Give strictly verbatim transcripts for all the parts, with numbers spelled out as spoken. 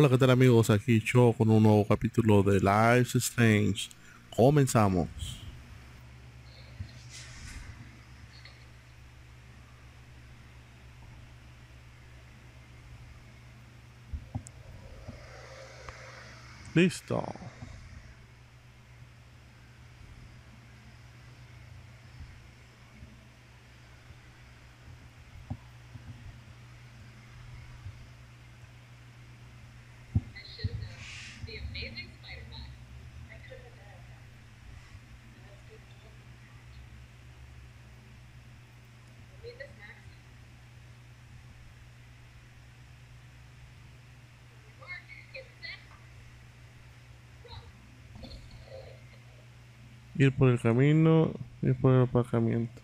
Hola, ¿qué tal amigos? Aquí yo con un nuevo capítulo de Life is Strange. Comenzamos. Listo. Ir por el camino, ir por el aparcamiento.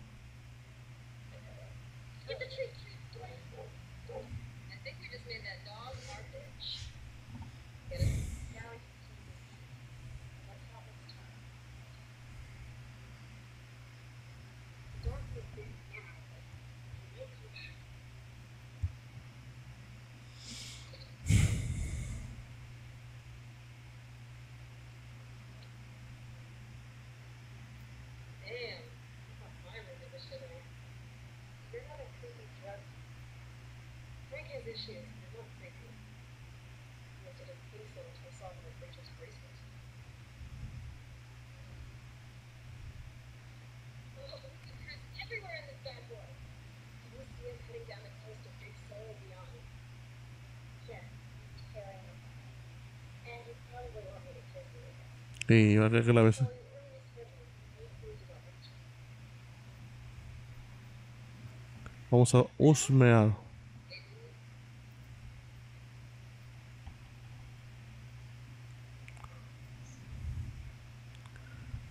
Sí, va a caer que la besa. Vamos a husmear.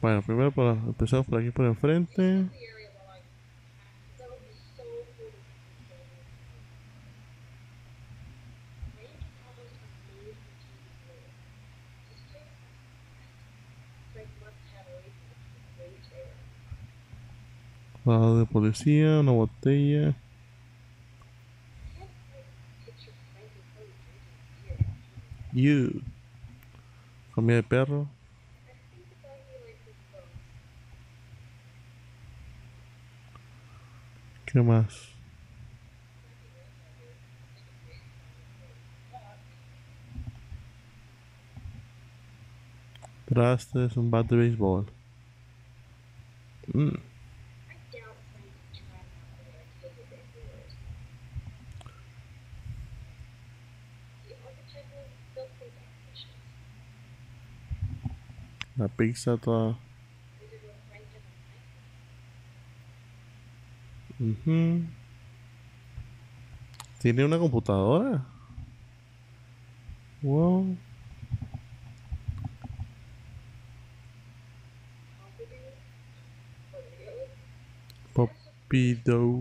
Bueno, primero para empezar por aquí por enfrente. Parada de policía, una botella. You. Comida de perro. ¿Qué más? Trastes, un bat de béisbol. Mm. La pizza toda. Uh-huh. ¿Tiene una computadora? Wow. Popido.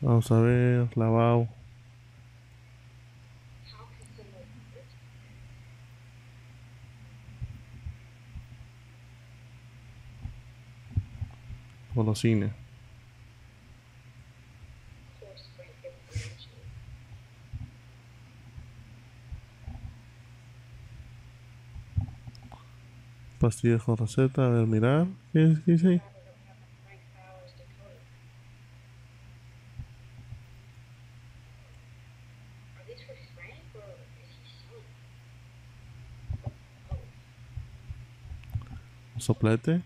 Vamos a ver, lavado. Golosina. Pastillas con receta, a ver, mirar. ¿Qué es, qué dice ahí? Soplete.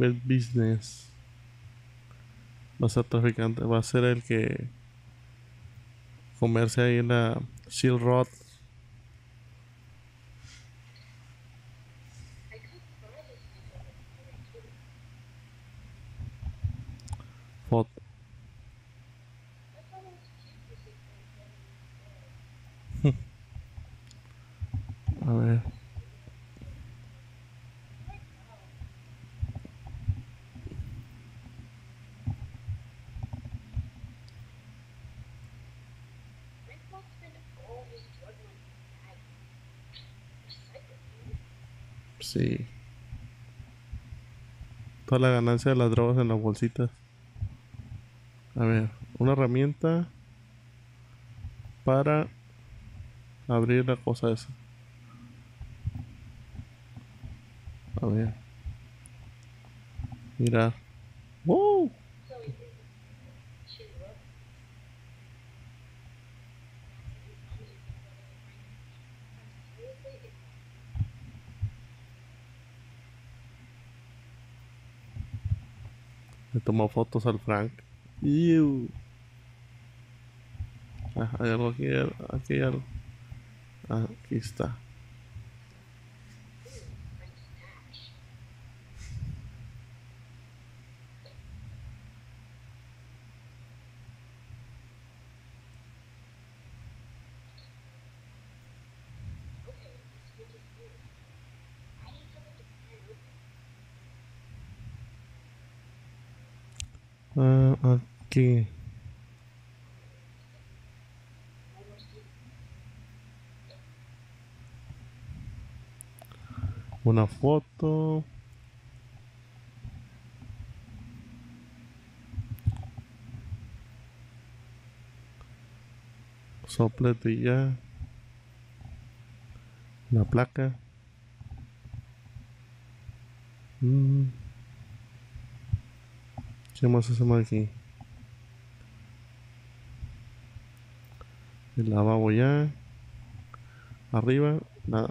El business va a ser traficante, va a ser el que comerse ahí en la Silk Road. Hot. A ver. Sí. Toda la ganancia de las drogas en las bolsitas. A ver, una herramienta para abrir la cosa esa. A ver. Mira. ¡Wow! Le tomó fotos al Frank. Iu. Ah, hay algo aquí, aquí hay algo. Ah, aquí está. Uh, aqui. Uma foto. Soplete e já. Uma placa. Hum. O que mais hacemos aqui? El lavabo ya. Arriba, nada.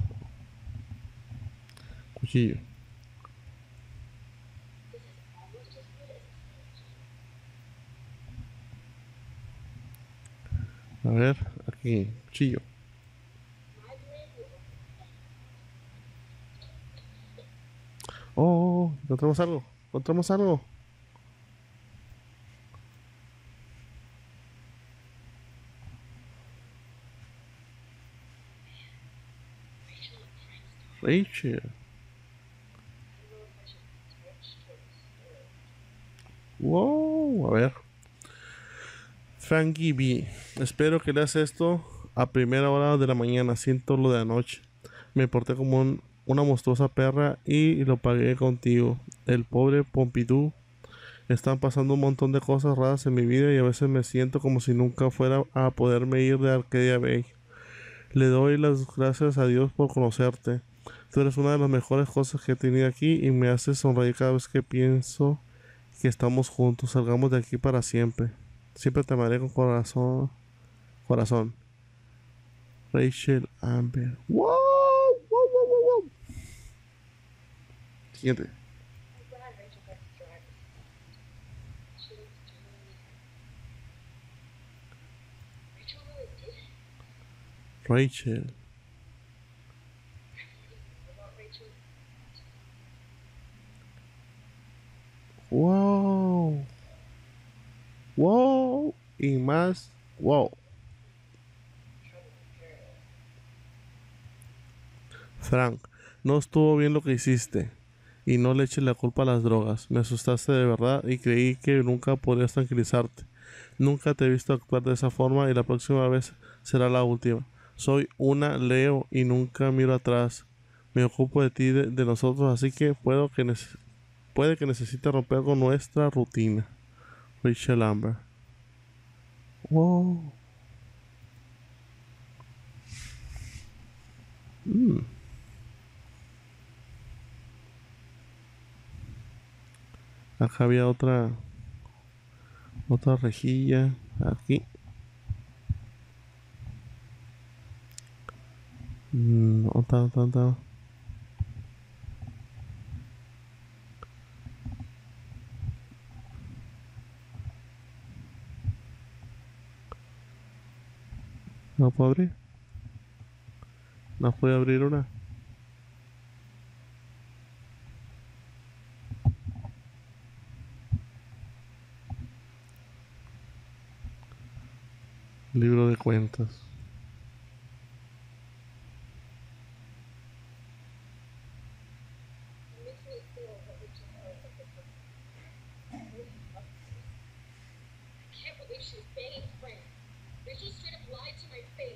Cuchillo. A ver, aquí, cuchillo. Oh, encontramos algo, encontramos algo. Rachel. Wow, a ver. Frankie B. Espero que leas esto a primera hora de la mañana. Siento lo de anoche. Me porté como un, una monstruosa perra y lo pagué contigo. El pobre Pompidou. Están pasando un montón de cosas raras en mi vida y a veces me siento como si nunca fuera a poderme ir de Arcadia Bay. Le doy las gracias a Dios por conocerte. Tú eres una de las mejores cosas que he tenido aquí y me haces sonreír cada vez que pienso que estamos juntos. Salgamos de aquí para siempre. Siempre te amaré con corazón. Corazón. Rachel Amber. ¡Wow! ¡Wow, wow, wow, wow! Siguiente. Rachel. Wow, wow, y más wow. Frank, no estuvo bien lo que hiciste y no le eches la culpa a las drogas. Me asustaste de verdad y creí que nunca podrías tranquilizarte. Nunca te he visto actuar de esa forma y la próxima vez será la última. Soy una Leo y nunca miro atrás. Me ocupo de ti y de, de nosotros, así que puedo que necesites. Puede que necesite romper con nuestra rutina. Rachel Amber. Wow. Mm. Acá había otra otra rejilla aquí. Mm, otra, otra, otra. No puedo abrir. No puedo abrir una. Libro de cuentas. I can't believe she's begging Frank. They just straight up lied to my face.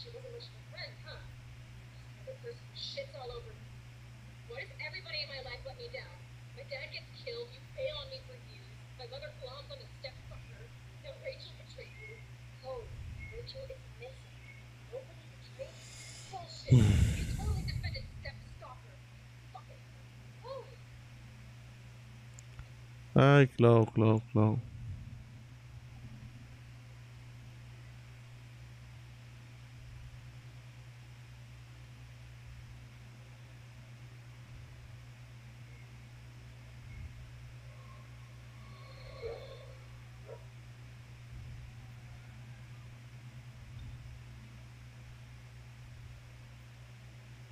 she was a original friend, huh? The person who shits all over me. What if everybody in my life let me down? My dad gets killed, you fail on me for years, my mother glommed on a stepfather, now Rachel betrayed you. Oh, Rachel is missing. Nobody betrayed you. Bullshit. Ai, Clau, Clau, Clau.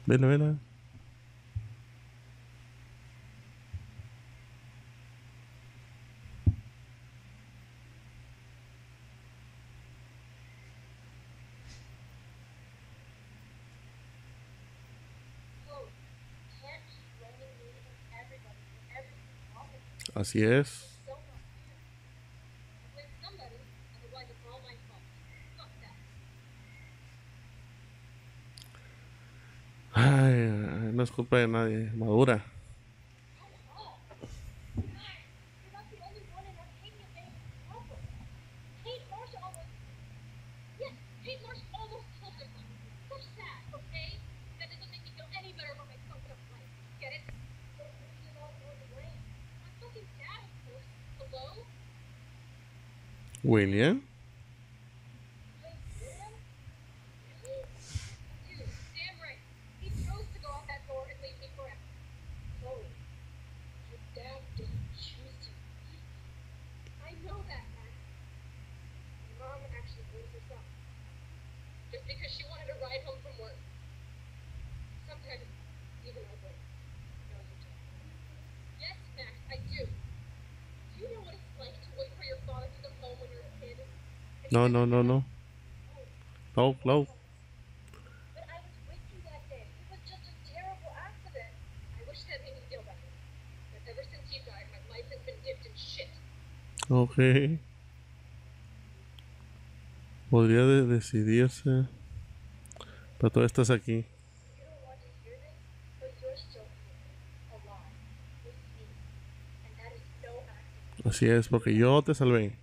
Vela, vela. Así es. Ay, no es culpa de nadie. Madura. William? No, no, no, no. No, no. But I was with you that day. It was just a terrible accident. I wish that made me feel better. But ever since you died, my life has been dipped in shit. Okay. Podría de decidirse. Pero tú estás aquí. Así es, porque yo te salvé.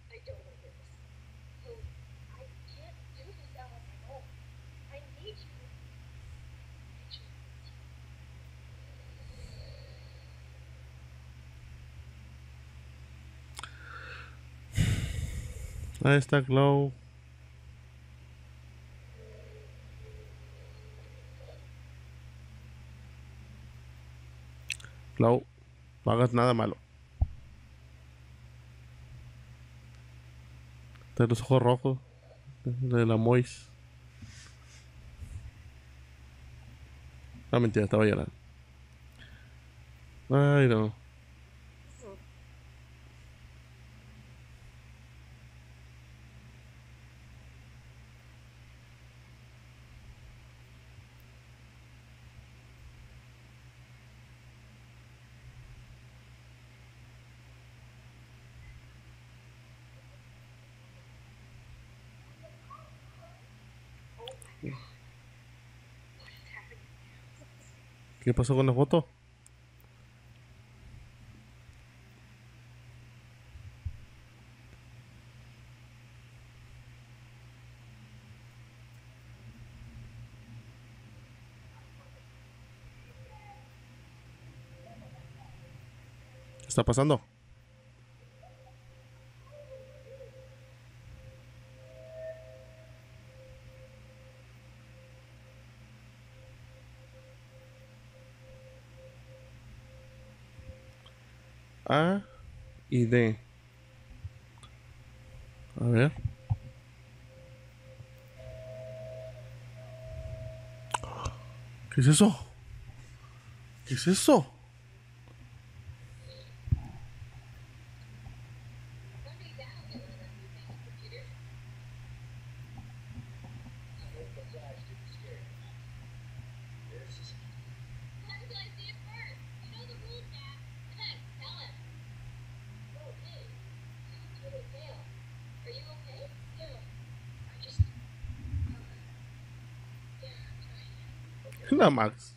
Ahí está Glow. Glow, no hagas nada malo. Tienes los ojos rojos de la Mois. Ah, mentira, estaba llorando. Ay, no. ¿Qué pasó con la foto? ¿Qué está pasando? A y D. A ver. ¿Qué es eso? ¿Qué es eso? Não, Max.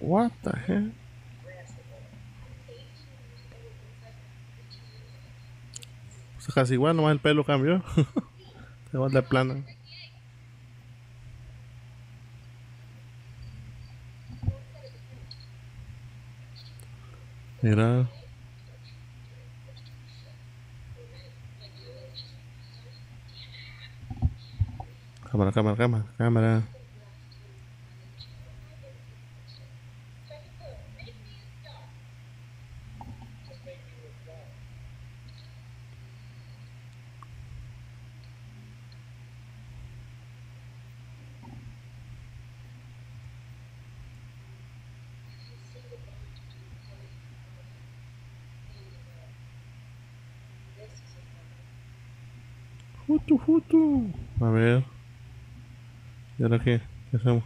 What the hell? Pues casi igual, nomás el pelo cambió. Se va de plano. Mira. Cámara, cámara, cámara, cámara. Futu, futu. A ver. ¿Y ahora qué? ¿Qué hacemos?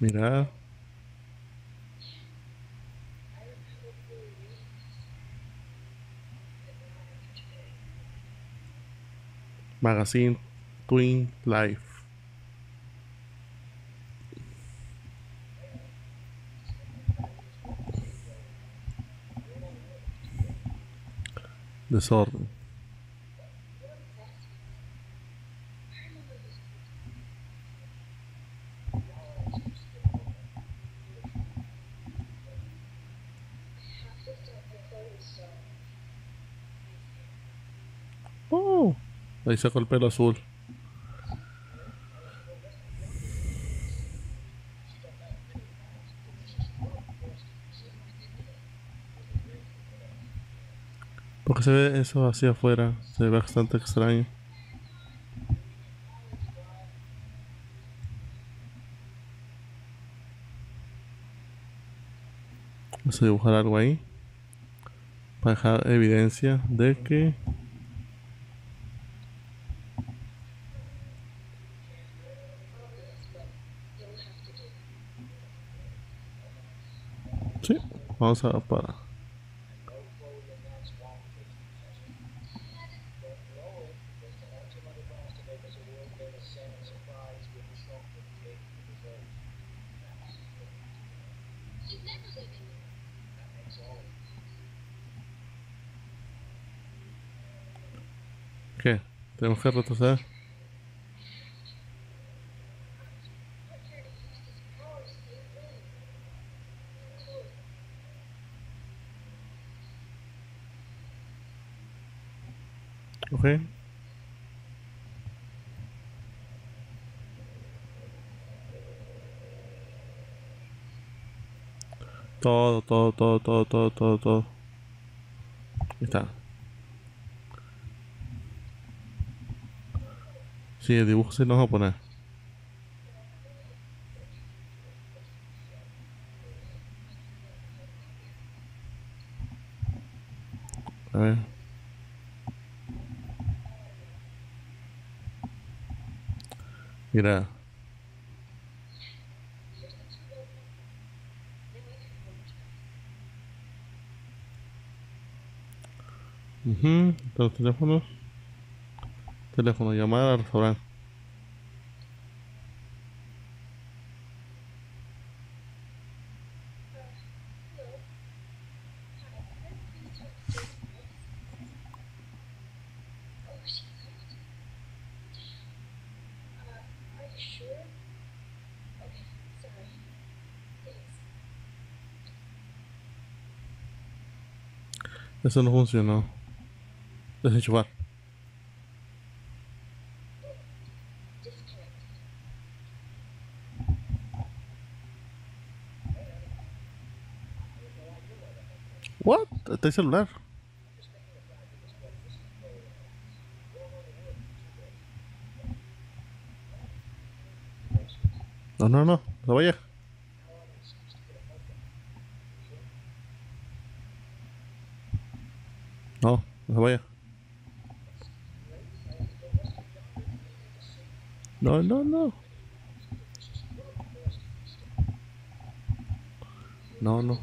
Mirad. Magazine Twin Life. Desorden. Oh, ahí sacó el pelo azul. Porque se ve eso hacia afuera, se ve bastante extraño. Vamos a dibujar algo ahí para dejar evidencia de que sí, vamos a parar. ¿Qué? ¿Tenemos que retroceder? Ok. Todo, todo, todo, todo, todo, todo, todo. Ahí está. Sí, el dibujo se nos va a poner. A ver. Mira. Uh-huh. Los teléfonos. Teléfono, llamada al restaurante. Eso no funcionó. Desenchufar. What? Está el celular. No, no, no, no vaya. No, no vaya. Não, não, não. Não, não.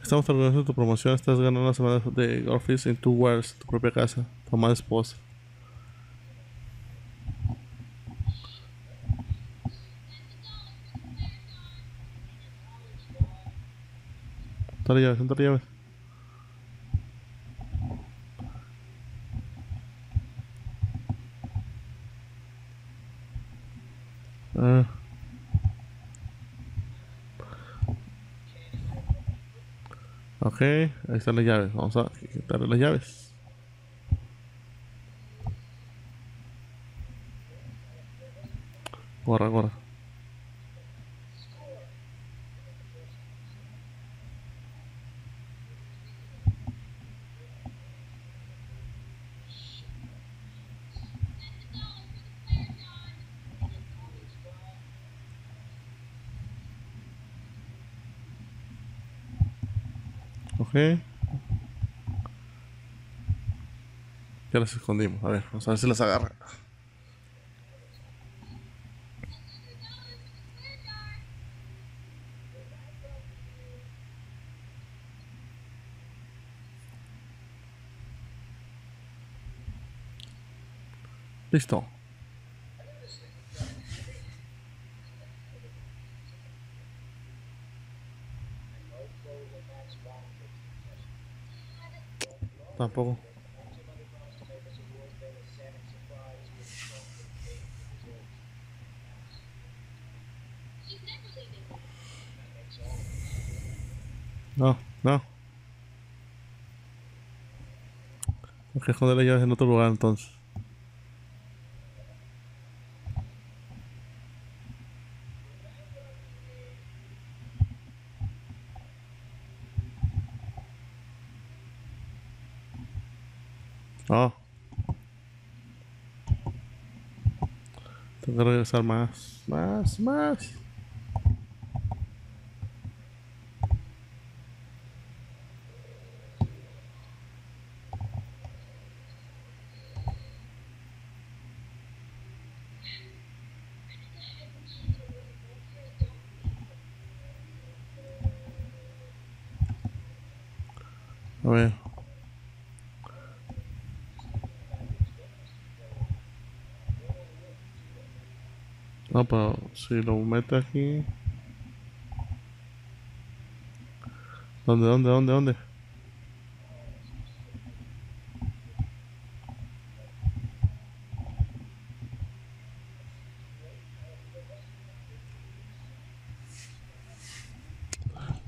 Estamos organizando tu promoción. Estás ganando una semana de office en tu wires, tu propia casa. Toma esposa. Entra llaves, entra llaves. Ah. Ok, ahí están las llaves. Vamos a quitarle las llaves. Corra, corra. Okay. Ya las escondimos, a ver, vamos a ver si las agarra. Listo. Tampoco. No, no. Hay que esconder las llaves en otro lugar entonces. Oh. Tengo que regresar más, más, más. A ver. No, pero si lo mete aquí... ¿Dónde, dónde, dónde, dónde?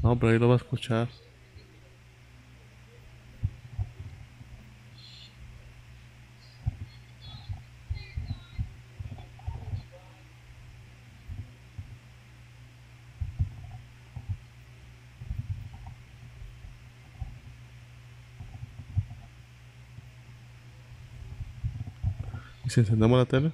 No, pero ahí lo va a escuchar. ¿Y si encendemos la tele?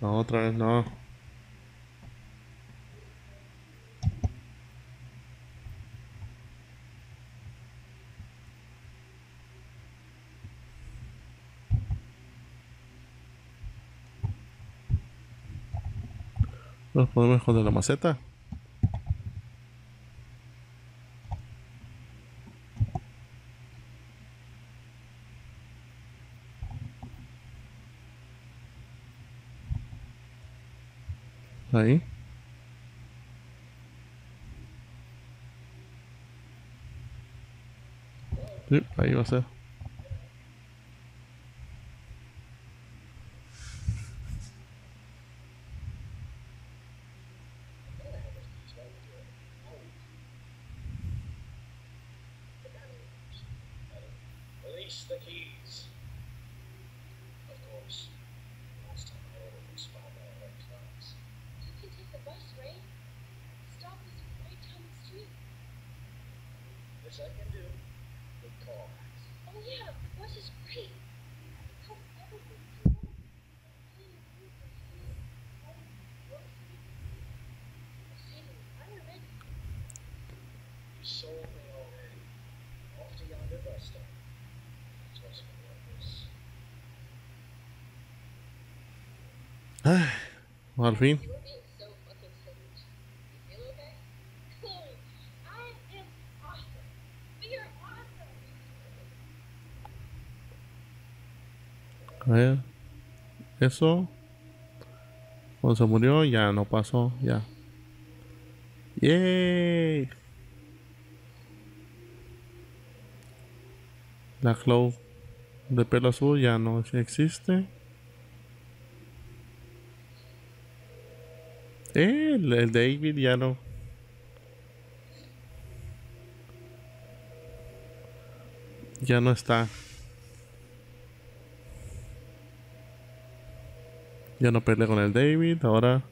No, otra vez no. Nos podemos esconder la maceta. Ahí. Sí, ahí va a ser. worst I can do is call Max. Oh yeah, the voice is great. You sold me already. Off to yonder bus stop. That's what's going on. Well, I mean. É, eso, cuando se murió ya no pasó, ya. Yay. La Chloe de pelo azul ya no existe. El, el David ya no. Ya no está. Ya no peleé con el David, ahora...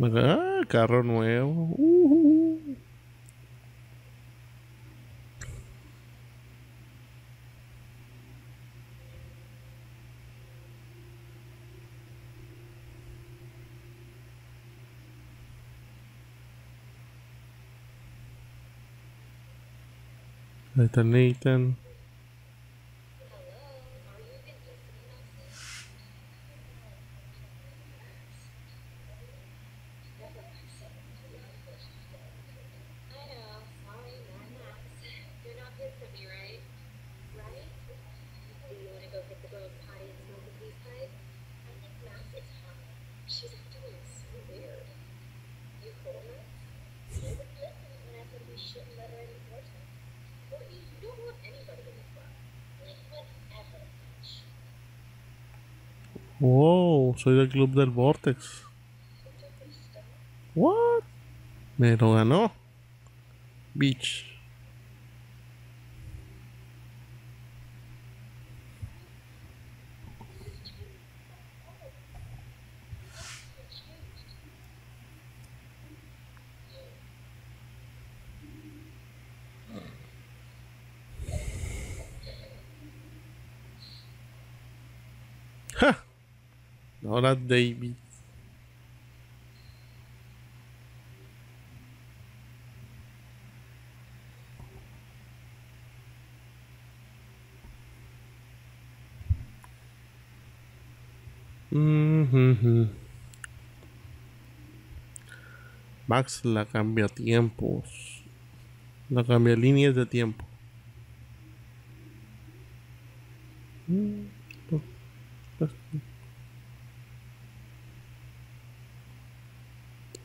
Ah, carro nuevo. Uh -huh. Ahí está Nathan. Wow, soy del club del Vortex. What? Me lo ganó. Bitch. Ahora David. Mm-hmm. Max la cambia tiempos. La cambia líneas de tiempo. Mm.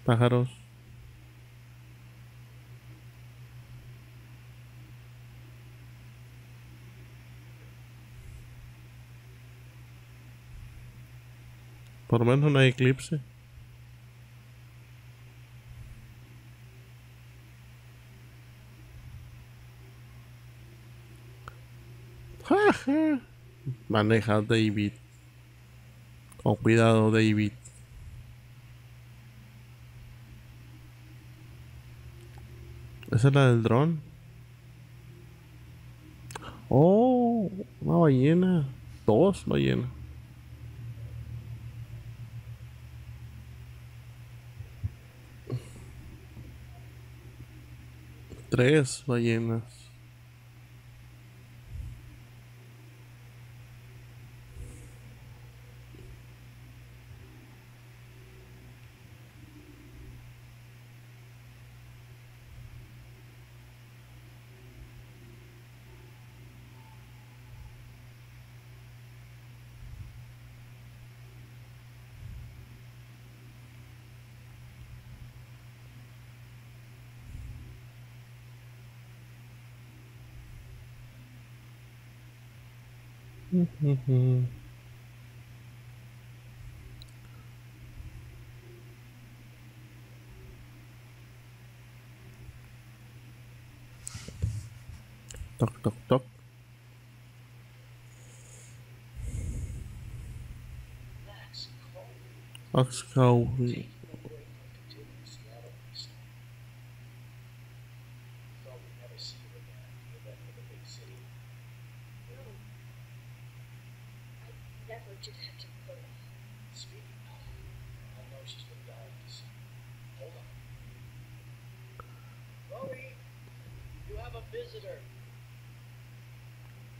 Pájaros. Por lo menos no hay eclipse. Maneja David. Con cuidado, David. ¿Esa es la del dron? Oh, una ballena. Dos ballenas. Tres ballenas. Mm-hmm. Toc, toc, toc. Oxcow.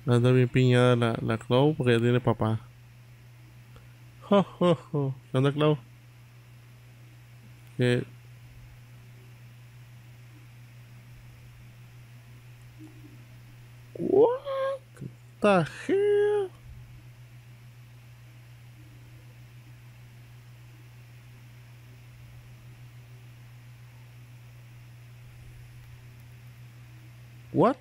Anda mi piña la, la Clau porque tiene papá. Jo, jo, jo. ¿Qué onda, Clau? ¿Qué? What the hell? What?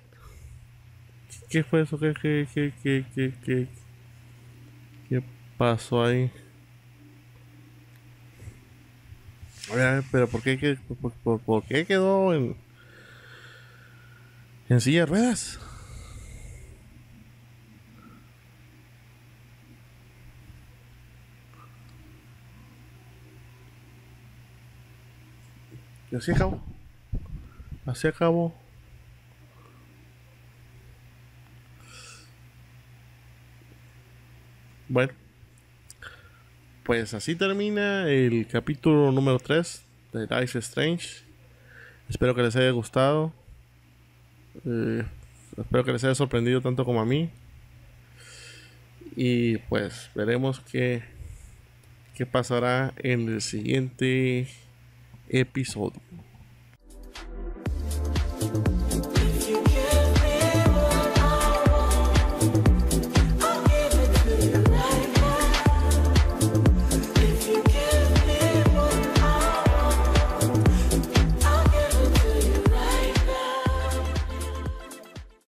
¿Qué fue eso? ¿Qué, qué, qué, qué, qué, qué? ¿Qué pasó ahí? A ver, pero ¿por qué, qué, por, por, por qué quedó en, en silla de ruedas? Y así acabó. Así acabó. Bueno, pues así termina el capítulo número tres de Life is Strange. Espero que les haya gustado. Eh, espero que les haya sorprendido tanto como a mí. Y pues veremos qué, qué pasará en el siguiente episodio.